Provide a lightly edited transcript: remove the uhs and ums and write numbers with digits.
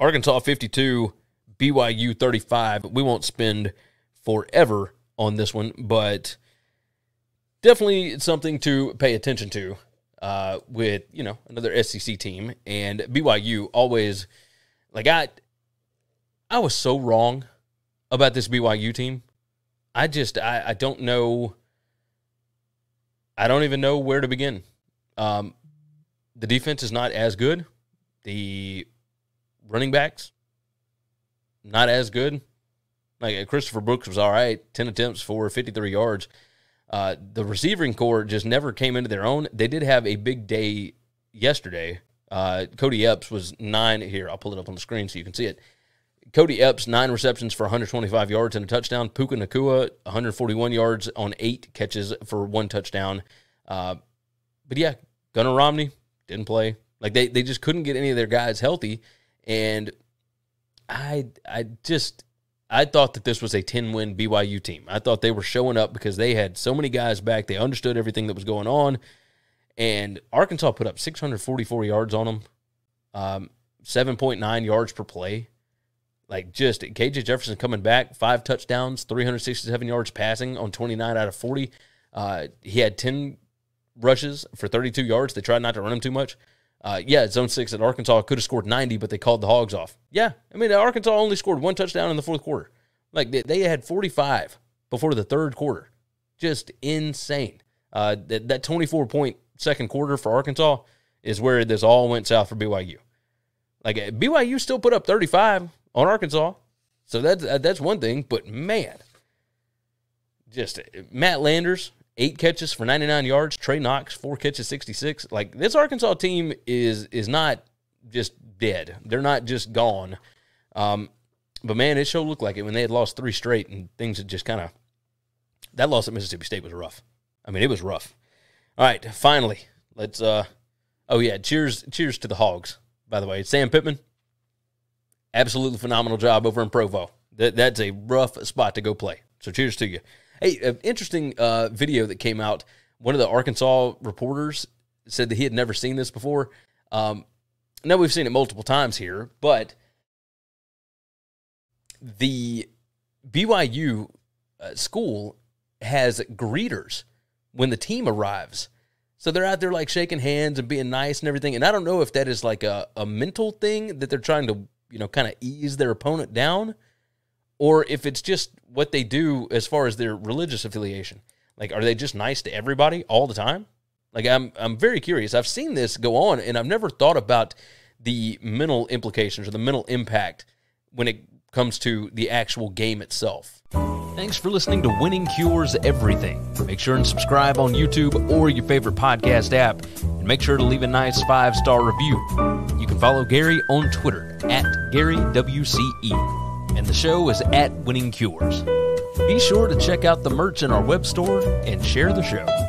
Arkansas 52, BYU 35. We won't spend forever on this one, but definitely something to pay attention to with, you know, another SEC team. And BYU always, like, I was so wrong about this BYU team. I don't know. I don't even know where to begin. The defense is not as good. The running backs, not as good. Like, Christopher Brooks was all right. 10 attempts for 53 yards. The receiving corps just never came into their own. They did have a big day yesterday. Cody Epps was 9 here. I'll pull it up on the screen so you can see it. Cody Epps, 9 receptions for 125 yards and a touchdown. Puka Nacua, 141 yards on 8 catches for 1 touchdown. But yeah, Gunnar Romney didn't play. Like, they just couldn't get any of their guys healthy. And I thought that this was a 10-win BYU team. I thought they were showing up because they had so many guys back. They understood everything that was going on. And Arkansas put up 644 yards on them, 7.9 yards per play. Like, just KJ Jefferson coming back, 5 touchdowns, 367 yards passing on 29 out of 40. He had 10 rushes for 32 yards. They tried not to run him too much. Yeah, zone 6 at Arkansas could have scored 90, but they called the Hogs off. Yeah, I mean, Arkansas only scored 1 touchdown in the fourth quarter. Like, they had 45 before the third quarter. Just insane. That 24-point second quarter for Arkansas is where this all went south for BYU. Like, BYU still put up 35. On Arkansas, so that's one thing. But, man, just Matt Landers, 8 catches for 99 yards. Trey Knox, 4 catches, 66. Like, this Arkansas team is not just dead. They're not just gone. But, man, it sure looked like it when they had lost 3 straight and things had just kind of – that loss at Mississippi State was rough. I mean, it was rough. All right, finally, let's oh, yeah, cheers to the Hogs, by the way. It's Sam Pittman. Absolutely phenomenal job over in Provo. That's a rough spot to go play. So cheers to you. Hey, an interesting video that came out. One of the Arkansas reporters said that he had never seen this before. Now we've seen it multiple times here, but the BYU school has greeters when the team arrives. So they're out there, like, shaking hands and being nice and everything. And I don't know if that is like a mental thing that they're trying to, you know, kind of ease their opponent down, or if it's just what they do as far as their religious affiliation. Like, are they just nice to everybody all the time? Like, I'm very curious. I've seen this go on, and I've never thought about the mental implications or the mental impact when it comes to the actual game itself. Thanks for listening to Winning Cures Everything. Make sure and subscribe on YouTube or your favorite podcast app, and make sure to leave a nice 5-star review. You can follow Gary on Twitter at GaryWCE, and the show is at Winning Cures. Be sure to check out the merch in our web store and share the show.